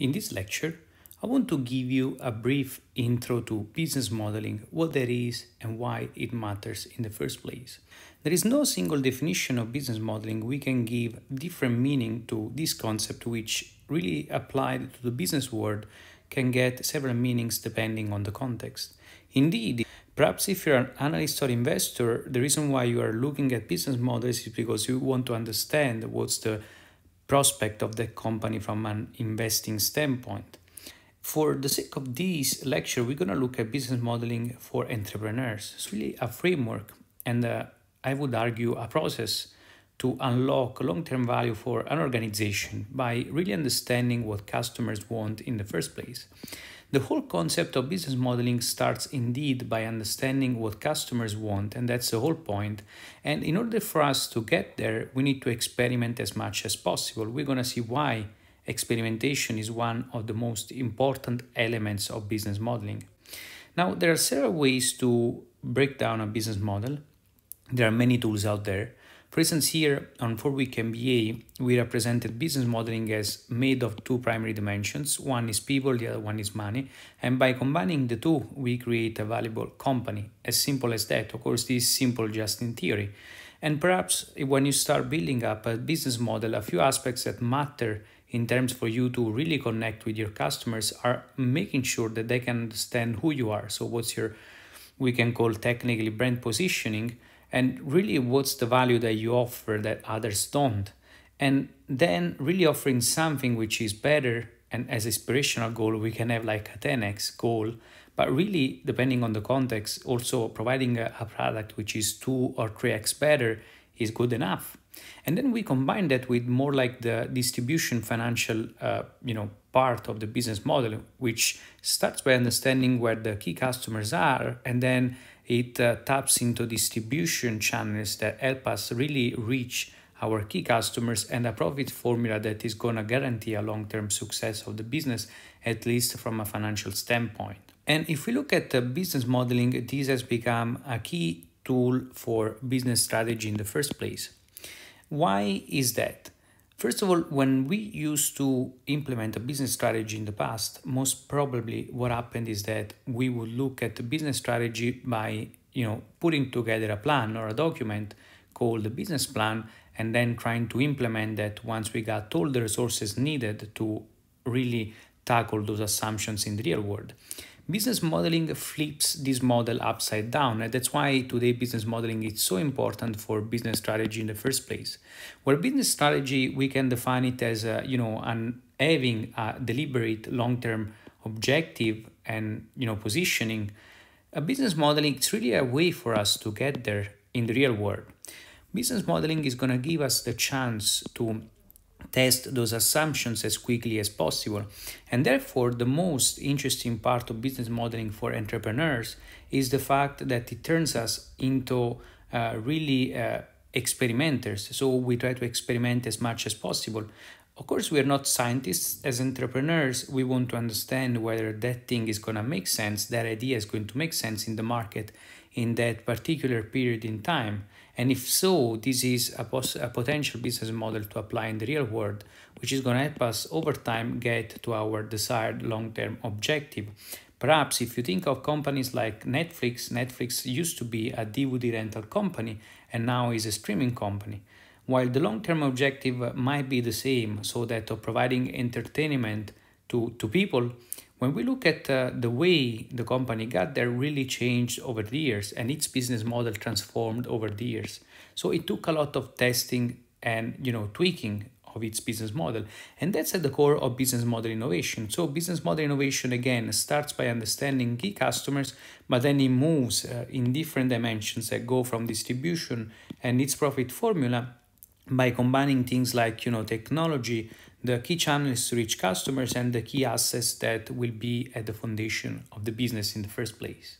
In this lecture, I want to give you a brief intro to business modeling, what that is and why it matters in the first place. There is no single definition of business modeling. We can give different meaning to this concept, which really applied to the business world can get several meanings depending on the context. Indeed, perhaps if you're an analyst or investor, the reason why you are looking at business models is because you want to understand what's the prospect of the company from an investing standpoint. For the sake of this lecture, we're going to look at business modeling for entrepreneurs. It's really a framework and I would argue a process to unlock long-term value for an organization by really understanding what customers want in the first place. The whole concept of business modeling starts indeed by understanding what customers want, and that's the whole point. And in order for us to get there, we need to experiment as much as possible. We're going to see why experimentation is one of the most important elements of business modeling. Now, there are several ways to break down a business model. There are many tools out there. For instance, here on 4-Week MBA, we represented business modeling as made of two primary dimensions. One is people, the other one is money. And by combining the two, we create a valuable company. As simple as that. Of course, this is simple just in theory. And perhaps when you start building up a business model, a few aspects that matter in terms for you to really connect with your customers are making sure that they can understand who you are. So what's your, we can call technically brand positioning, and really what's the value that you offer that others don't, and then really offering something which is better. And as aspirational goal, we can have like a 10x goal, but really depending on the context, also providing a product which is 2 or 3x better is good enough. And then we combine that with more like the distribution financial part of the business model, which starts by understanding where the key customers are, and then it taps into distribution channels that help us really reach our key customers and a profit formula that is going to guarantee a long-term success of the business, at least from a financial standpoint. And if we look at the business modeling, this has become a key tool for business strategy in the first place. Why is that? First of all, when we used to implement a business strategy in the past, most probably what happened is that we would look at the business strategy by, putting together a plan or a document called the business plan, and then trying to implement that once we got all the resources needed to really tackle those assumptions in the real world. Business modeling flips this model upside down, and that's why today business modeling is so important for business strategy in the first place. Where business strategy, we can define it as having a deliberate long-term objective and positioning. A business modeling, it's really a way for us to get there in the real world. Business modeling is going to give us the chance to test those assumptions as quickly as possible. And therefore, the most interesting part of business modeling for entrepreneurs is the fact that it turns us into really experimenters. So we try to experiment as much as possible. Of course, we are not scientists. As entrepreneurs, we want to understand whether that thing is going to make sense, that idea is going to make sense in the market in that particular period in time. And if so, this is a potential business model to apply in the real world, which is going to help us over time get to our desired long-term objective. Perhaps if you think of companies like Netflix, Netflix used to be a DVD rental company and now is a streaming company. While the long-term objective might be the same, so that of providing entertainment to people, when we look at the way the company got there, really changed over the years, and its business model transformed over the years. So it took a lot of testing and tweaking of its business model. And that's at the core of business model innovation. So business model innovation, again, starts by understanding key customers, but then it moves in different dimensions that go from distribution and its profit formula by combining things like technology, the key channels to reach customers, and the key assets that will be at the foundation of the business in the first place.